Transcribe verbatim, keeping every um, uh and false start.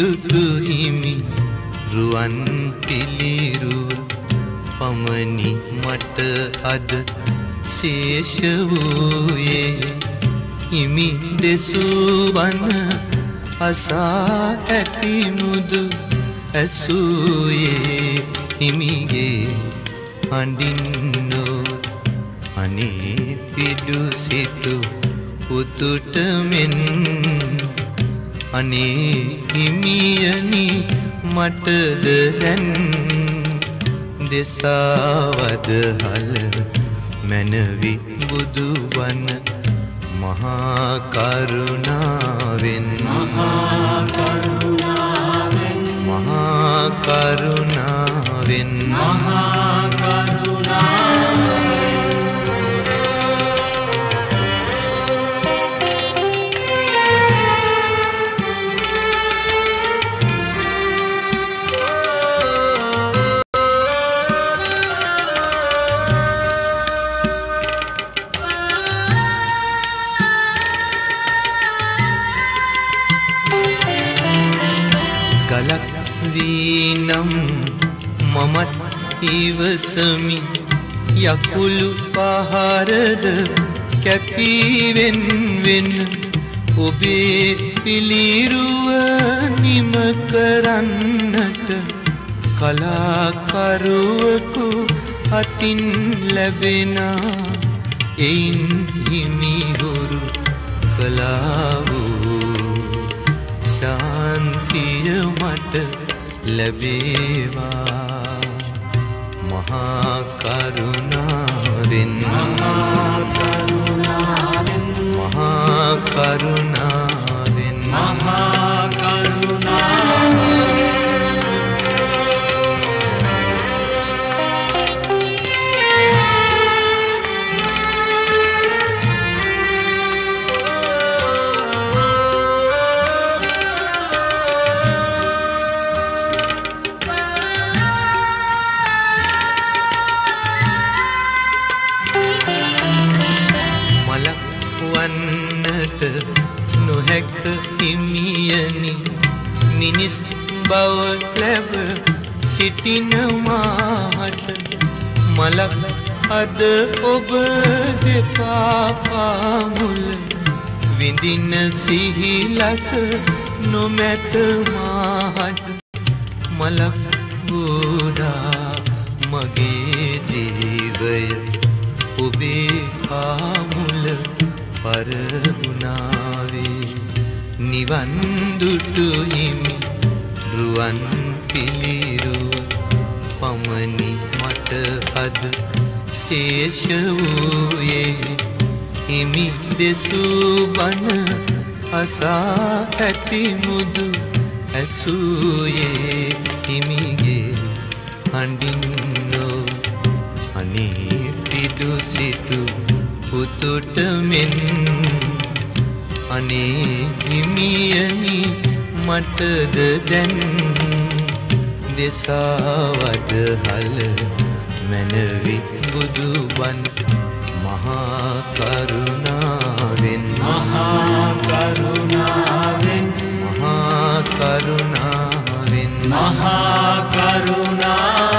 ದುಡ್ಡು ಹಿಮಿ ರುವನ್ ಪಿಲಿರುವ ಪಮನಿ ಮಟ ಅದ ಶೇಷವೂಯೇ ಹಿಮಿ ದೆಸುಬನ ಅಸಾ ಅತಿ ಮುದು ಅಸೂಯೇ ಹಿಮಿಗೆ ಅಂಡಿನ್ನೋ ಅನೇ ಪಿಡು ಸಿತು ಉತುಟ ಮೆನ್ अने हिमियनी मटद दन देसावद हल मनवि बुदुवन महाकरुणावेन महाकरुणावेन महाकरुणावेन वीनम ममत इवसमी यकुलु पहारद कैपी वेन वेन ओबे पिलिरुव निम करन्नत कलाकरुवकु अतिन लबेना एइन हिमि होरु कलावु शांतिय मट लबेवा महाकरुणाविन महाकरुणाविन महाकरुणाविन महाकरुणाविन बवलब सिटिन माहट मलक अद ओब देपापा मुल विदिन सिहिलस नुमेत माहट मलक बुदा मगे जीवय उबे पामुल पर गुनावे निवन दुटु हिमि රුවන් පිළිරුව පමනි මට අද ශේෂ වූයේ හිමි දෙසූ බණ අසා ඇති මුදු ඇසූයේ හිමිගේ හඬින්නෝ අනේ පිදු සිටු පුතුට මෙන් අනේ හිමියනි मटद दन देसावद हल मनवि बुदुवन महाकरुणाविन महाकरुणाविन महाकरुणाविन महाकरुणा